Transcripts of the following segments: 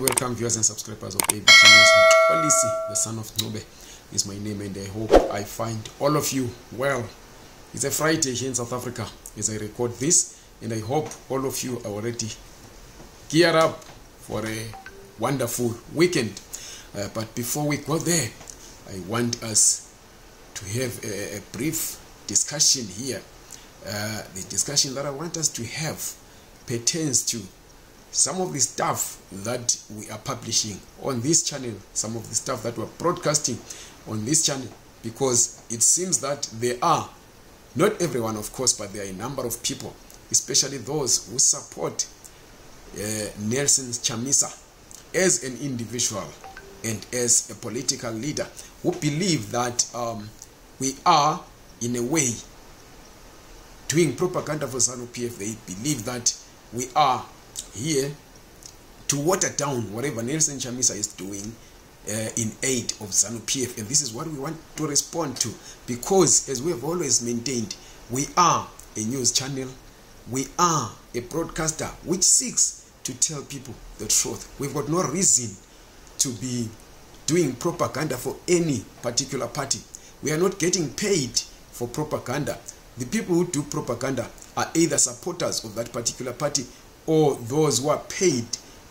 and welcome viewers and subscribers of AVG News. Polisi, the son of Nobe, is my name, and I hope I find all of you well. It's a Friday here in South Africa as I record this, and I hope all of you are already geared up for a wonderful weekend. But before we go there, I want us to have a brief discussion here. The discussion that I want us to have pertains to some of the stuff that we are publishing on this channel, some of the stuff that we're broadcasting on this channel, because it seems that there are, not everyone of course, but there are a number of people, especially those who support Nelson Chamisa as an individual and as a political leader, who believe that we are, in a way, doing propaganda for ZANU-PF. They believe that we are here to water down whatever Nelson Chamisa is doing in aid of ZANU-PF. And this is what we want to respond to, because as we have always maintained, we are a news channel, we are a broadcaster which seeks to tell people the truth. We've got no reason to be doing propaganda for any particular party. We are not getting paid for propaganda. The people who do propaganda are either supporters of that particular party or those who are paid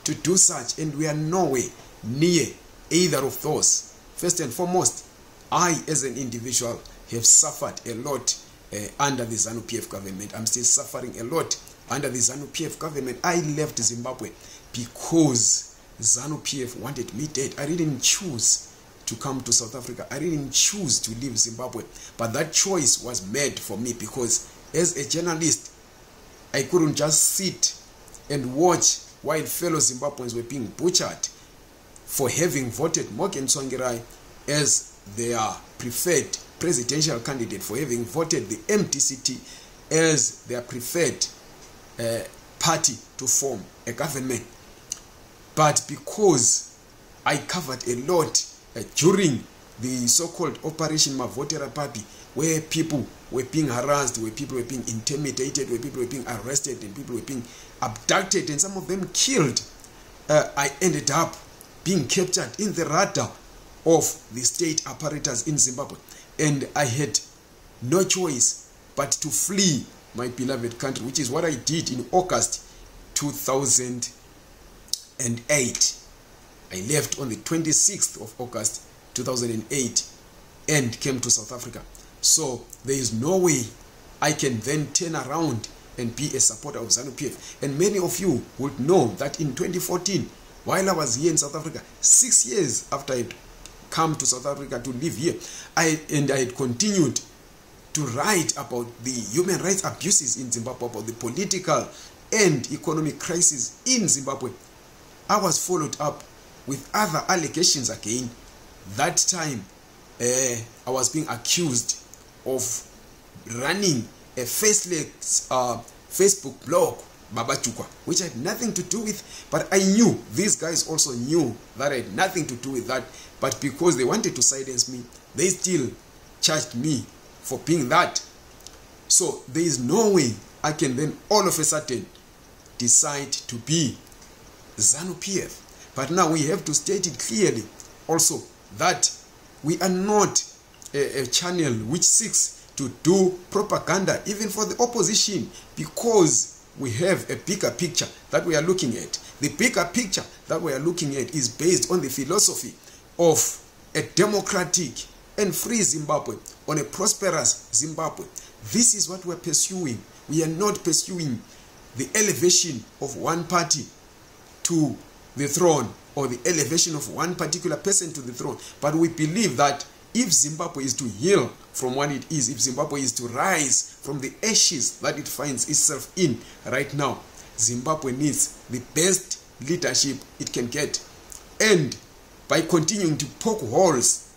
to do such, and we are nowhere near either of those. First and foremost, I as an individual have suffered a lot under the ZANU-PF government. I'm still suffering a lot under the ZANU-PF government. I left Zimbabwe because ZANU-PF wanted me dead. I didn't choose to come to South Africa. I didn't choose to leave Zimbabwe, but that choice was made for me, because as a journalist, I couldn't just sit and watch while fellow Zimbabweans were being butchered for having voted Morgan Tsvangirai as their preferred presidential candidate, for having voted the MTCT as their preferred party to form a government. But because I covered a lot during the so-called Operation Mavotera Papi, where people were being harassed, where people were being intimidated, where people were being arrested, and people were being abducted, and some of them killed, I ended up being captured in the radar of the state apparatus in Zimbabwe, and I had no choice but to flee my beloved country, which is what I did in August 2008. I left on the 26th of August 2008 and came to South Africa. So there is no way I can then turn around and be a supporter of ZANU-PF. And many of you would know that in 2014, while I was here in South Africa, 6 years after I had come to South Africa to live here, I had continued to write about the human rights abuses in Zimbabwe, about the political and economic crisis in Zimbabwe. I was followed up with other allegations again. That time, I was being accused of running a faceless Facebook blog, Babachukwa, which I had nothing to do with, but I knew, these guys also knew that I had nothing to do with that, but because they wanted to silence me, they still charged me for being that. So there is no way I can then all of a sudden decide to be ZANU-PF. But now we have to state it clearly also that we are not a channel which seeks to do propaganda even for the opposition, because we have a bigger picture that we are looking at. The bigger picture that we are looking at is based on the philosophy of a democratic and free Zimbabwe, on a prosperous Zimbabwe. This is what we are pursuing. We are not pursuing the elevation of one party to the throne, or the elevation of one particular person to the throne, but we believe that if Zimbabwe is to heal from what it is, if Zimbabwe is to rise from the ashes that it finds itself in right now, Zimbabwe needs the best leadership it can get. And by continuing to poke holes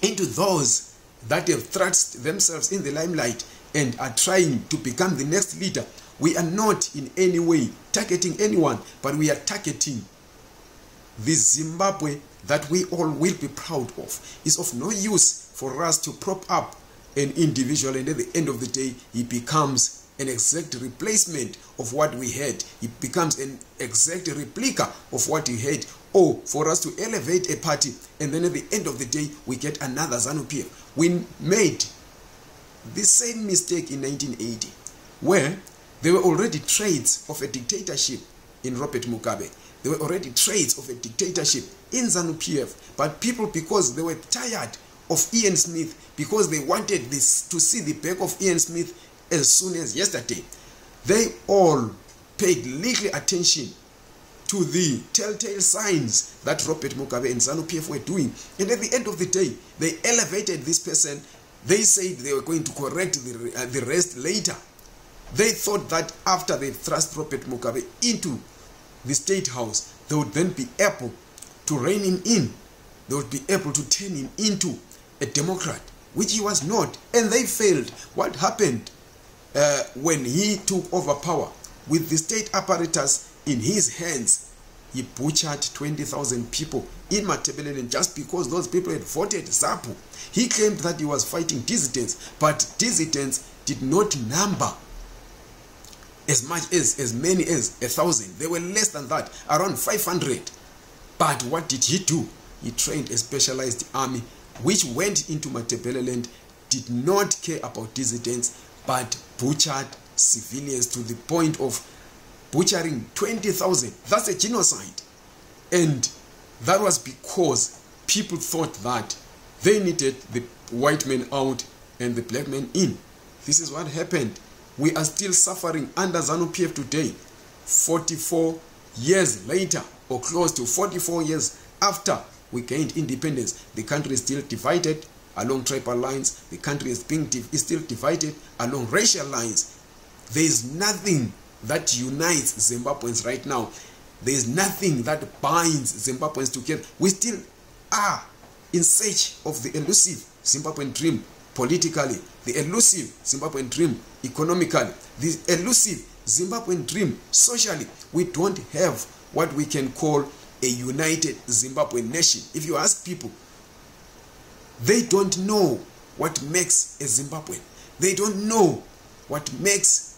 into those that have thrust themselves in the limelight and are trying to become the next leader, we are not in any way targeting anyone, but we are targeting the Zimbabwe that we all will be proud of. It's of no use for us to prop up an individual and at the end of the day he becomes an exact replacement of what we had. He becomes an exact replica of what he had, or for us to elevate a party and then at the end of the day we get another ZANU-PF. We made the same mistake in 1980 where there were already traits of a dictatorship in Robert Mugabe. There were already traits of a dictatorship in ZANU-PF, but people, because they were tired of Ian Smith, because they wanted this to see the back of Ian Smith as soon as yesterday, they all paid little attention to the telltale signs that Robert Mugabe and ZANU-PF were doing. And at the end of the day, they elevated this person. They said they were going to correct the rest later. They thought that after they thrust Robert Mugabe into the State House, they would then be able to rein him in. They would be able to turn him into a Democrat, which he was not. And they failed. What happened when he took over power with the state apparatus in his hands? He butchered 20,000 people in Matabeleland just because those people had voted Zappu. He claimed that he was fighting dissidents, but dissidents did not number as much as many as 1,000. They were less than that, around 500. But what did he do? He trained a specialized army which went into Matabeleland, did not care about dissidents, but butchered civilians to the point of butchering 20,000. That's a genocide. And that was because people thought that they needed the white man out and the black man in. This is what happened. We are still suffering under ZANU-PF today, 44 years later, or close to 44 years after we gained independence. The country is still divided along tribal lines. The country is still divided along racial lines. There is nothing that unites Zimbabweans right now. There is nothing that binds Zimbabweans together. We still are in search of the elusive Zimbabwean dream politically, the elusive Zimbabwean dream economically, the elusive Zimbabwean dream socially. We don't have what we can call a united Zimbabwean nation. If you ask people, they don't know what makes a Zimbabwean. They don't know what makes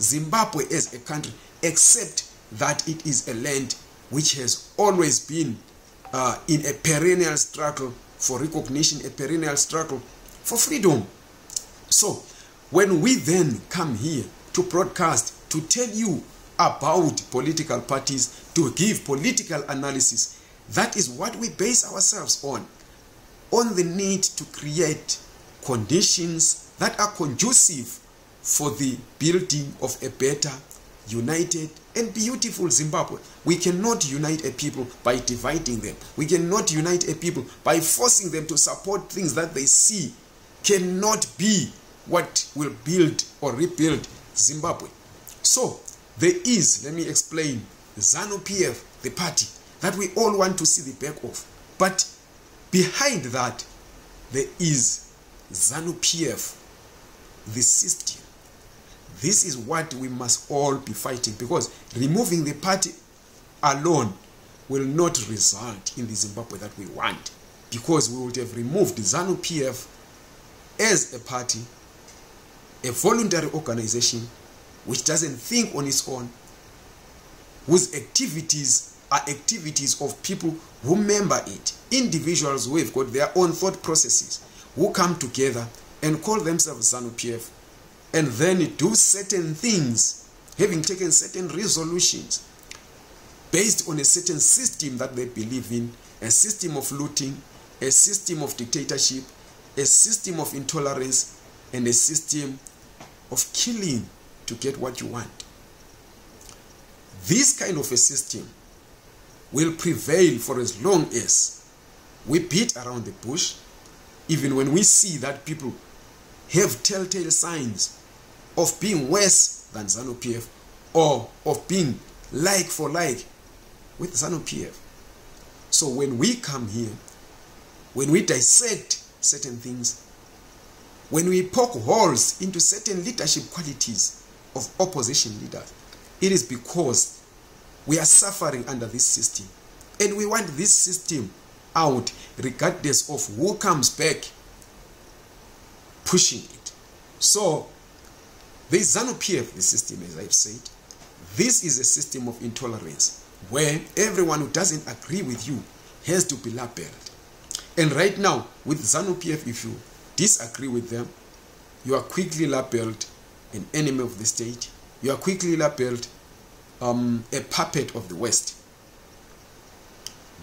Zimbabwe as a country, except that it is a land which has always been in a perennial struggle for recognition, a perennial struggle for freedom. So when we then come here to broadcast, to tell you about political parties, to give political analysis, that is what we base ourselves on the need to create conditions that are conducive for the building of a better, united and beautiful Zimbabwe. We cannot unite a people by dividing them. We cannot unite a people by forcing them to support things that they see cannot be what will build or rebuild Zimbabwe. So there is, let me explain, ZANU-PF, the party that we all want to see the back of. But behind that, there is ZANU-PF, the system. This is what we must all be fighting, because removing the party alone will not result in the Zimbabwe that we want, because we would have removed ZANU-PF as a party, a voluntary organization which doesn't think on its own, whose activities are activities of people who member it, individuals who have got their own thought processes, who come together and call themselves ZANU-PF, and then do certain things, having taken certain resolutions based on a certain system that they believe in, a system of looting, a system of dictatorship, a system of intolerance, and a system of killing to get what you want. This kind of a system will prevail for as long as we beat around the bush, even when we see that people have telltale signs of being worse than ZANU-PF or of being like for like with ZANU-PF. So when we come here, when we dissect certain things, when we poke holes into certain leadership qualities of opposition leaders, it is because we are suffering under this system. And we want this system out regardless of who comes back pushing it. So the ZANU-PF, the system, as I've said, this is a system of intolerance. where everyone who doesn't agree with you has to be labeled. And right now, with ZANU-PF, if you disagree with them, you are quickly labeled an enemy of the state. You are quickly labeled a puppet of the West.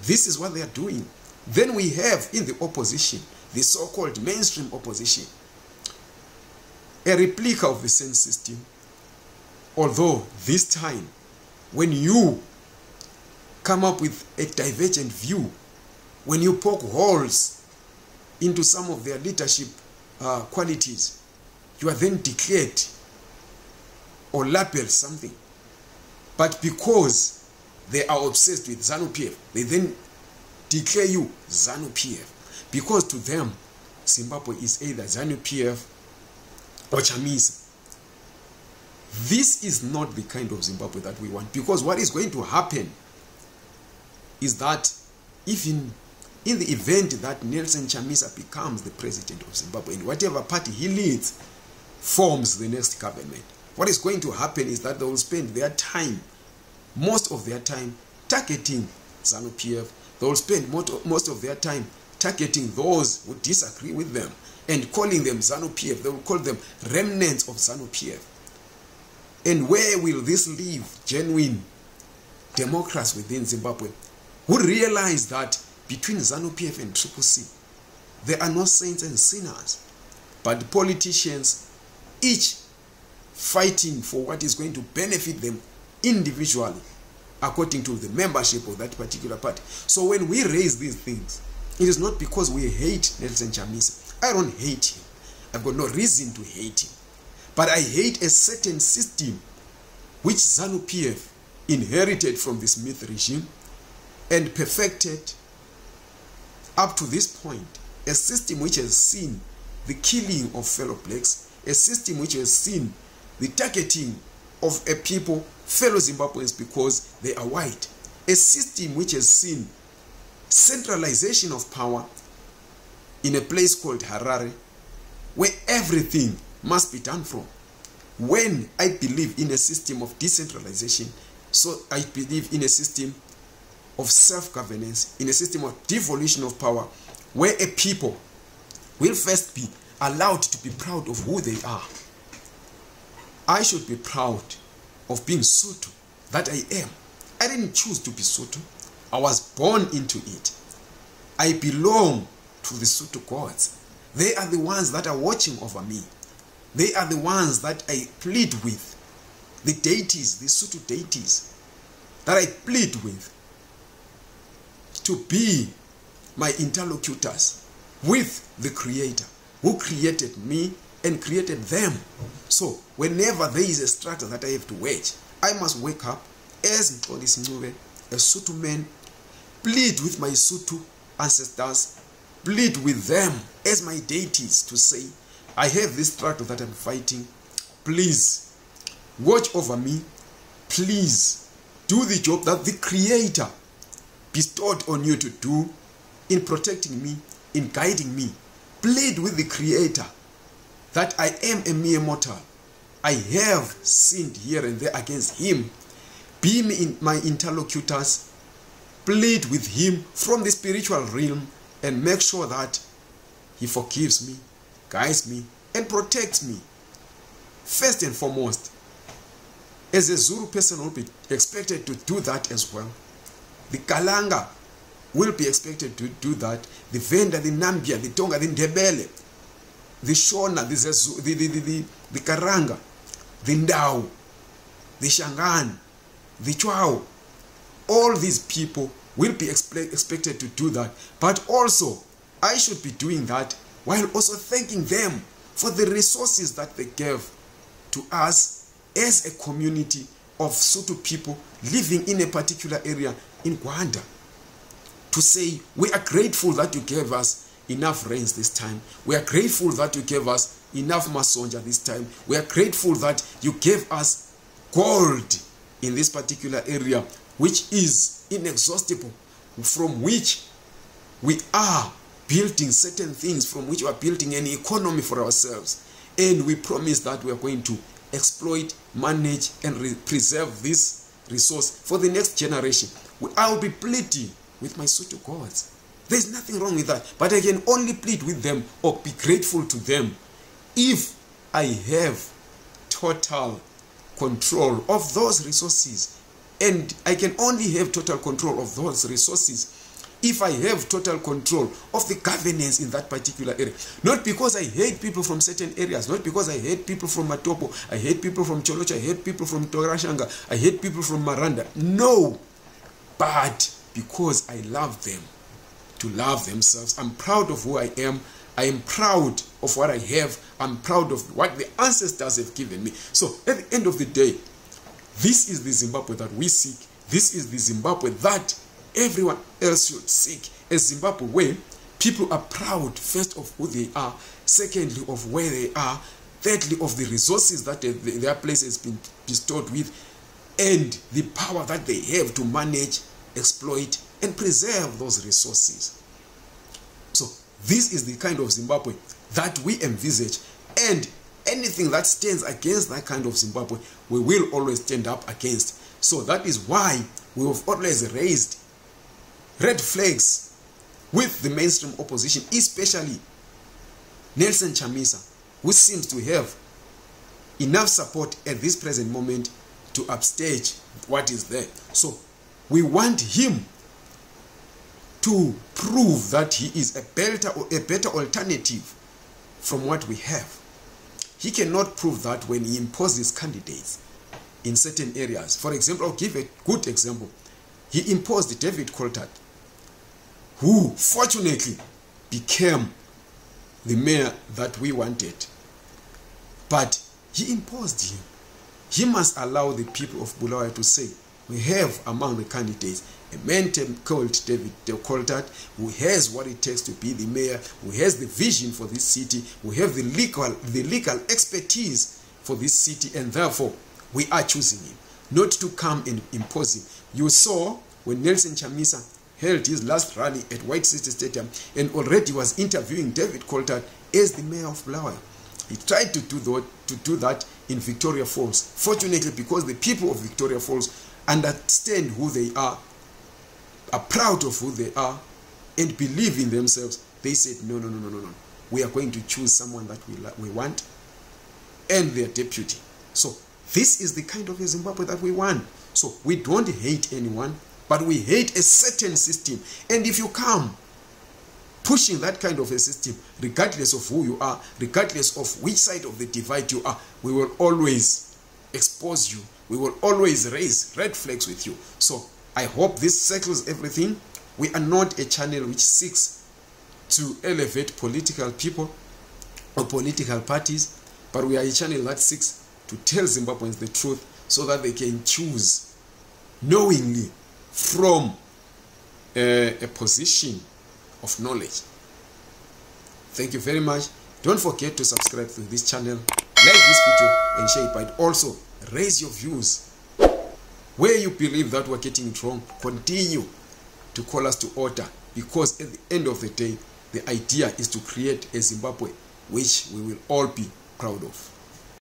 This is what they are doing. Then we have in the opposition, the so-called mainstream opposition, a replica of the same system. Although this time, when you come up with a divergent view, when you poke holes into some of their leadership qualities, you are then declared or labeled something. But because they are obsessed with ZANU-PF, they then declare you ZANU-PF. Because to them, Zimbabwe is either ZANU-PF or Chamisa. This is not the kind of Zimbabwe that we want. Because what is going to happen is that even in the event that Nelson Chamisa becomes the president of Zimbabwe, and whatever party he leads forms the next government, what is going to happen is that they will spend their time, most of their time, targeting ZANU-PF. They will spend most of their time targeting those who disagree with them and calling them ZANU-PF. They will call them remnants of ZANU-PF. And where will this leave genuine democrats within Zimbabwe, who realize that between ZANU-PF and CCC, there are no saints and sinners, but politicians, each fighting for what is going to benefit them individually, according to the membership of that particular party? So when we raise these things, it is not because we hate Nelson Chamisa. I don't hate him. I've got no reason to hate him. But I hate a certain system which ZANU-PF inherited from the Smith regime and perfected up to this point. A system which has seen the killing of fellow blacks, a system which has seen the targeting of a people, fellow Zimbabweans, because they are white, a system which has seen centralization of power in a place called Harare, where everything must be done from. When I believe in a system of decentralization, so I believe in a system of self-governance, in a system of devolution of power, where a people will first be allowed to be proud of who they are. I should be proud of being Sotho, that I am. I didn't choose to be Sotho. I was born into it. I belong to the Sotho gods. They are the ones that are watching over me. They are the ones that I plead with. The deities, the Sotho deities, that I plead with to be my interlocutors with the Creator who created me and created them. So whenever there is a struggle that I have to wage, I must wake up as Nobe, a Sotho man, plead with my Sotho ancestors, plead with them as my deities to say, I have this struggle that I'm fighting. Please watch over me. Please do the job that the Creator bestowed on you to do in protecting me, in guiding me. Plead with the Creator that I am a mere mortal. I have sinned here and there against him. Be my interlocutors. Plead with him from the spiritual realm and make sure that he forgives me, guides me, and protects me. First and foremost, as a Zulu person will be expected to do that as well. The Kalanga will be expected to do that. The Venda, the Nambia, the Tonga, the Ndebele, the Shona, the Zazu, the Karanga, the Ndao, the Shangan, the Chuao. All these people will be expected to do that. But also, I should be doing that while also thanking them for the resources that they gave to us as a community of Sotho people living in a particular area in Gwanda. To say, we are grateful that you gave us enough rains this time. We are grateful that you gave us enough masonja this time. We are grateful that you gave us gold in this particular area, which is inexhaustible, from which we are building certain things, from which we are building an economy for ourselves. And we promise that we are going to exploit, manage, and preserve these resource for the next generation. I will be pleading with my Sotho gods. There's nothing wrong with that. But I can only plead with them or be grateful to them if I have total control of those resources. And I can only have total control of those resources if I have total control of the governance in that particular area. Not because I hate people from certain areas, not because I hate people from Matopo, I hate people from Cholocha, I hate people from Torashanga, I hate people from Maranda. No, but because I love them to love themselves. I'm proud of who I am. I am proud of what I have. I'm proud of what the ancestors have given me. So at the end of the day, this is the Zimbabwe that we seek. This is the Zimbabwe that everyone else should seek. A Zimbabwe where people are proud, first of who they are, secondly of where they are, thirdly of the resources that their place has been bestowed with, and the power that they have to manage, exploit, and preserve those resources. So this is the kind of Zimbabwe that we envisage, and anything that stands against that kind of Zimbabwe, we will always stand up against. So that is why we have always raised red flags with the mainstream opposition, especially Nelson Chamisa, who seems to have enough support at this present moment to upstage what is there. So we want him to prove that he is a better alternative from what we have. He cannot prove that when he imposes candidates in certain areas. For example, I'll give a good example. He imposed David Coltart, who fortunately became the mayor that we wanted. But he imposed him. He must allow the people of Bulawayo to say, we have among the candidates a man called David Coltart, who has what it takes to be the mayor, who has the vision for this city, who has the legal expertise for this city, and therefore we are choosing him, not to come and impose him. You saw when Nelson Chamisa held his last rally at White City Stadium and already was interviewing David Coltart as the mayor of Bulawayo. He tried to do that in Victoria Falls. Fortunately, because the people of Victoria Falls understand who they are proud of who they are, and believe in themselves, they said, no. We are going to choose someone that we want, and their deputy. So this is the kind of a Zimbabwe that we want. So we don't hate anyone, but we hate a certain system. And if you come pushing that kind of a system, regardless of who you are, regardless of which side of the divide you are, we will always expose you. We will always raise red flags with you. So I hope this settles everything. We are not a channel which seeks to elevate political people or political parties, but we are a channel that seeks to tell Zimbabweans the truth so that they can choose knowingly from a position of knowledge. Thank you very much. Don't forget to subscribe to this channel, like this video, and share it, but also raise your views. Where you believe that we're getting it wrong, continue to call us to order, because at the end of the day, the idea is to create a Zimbabwe which we will all be proud of.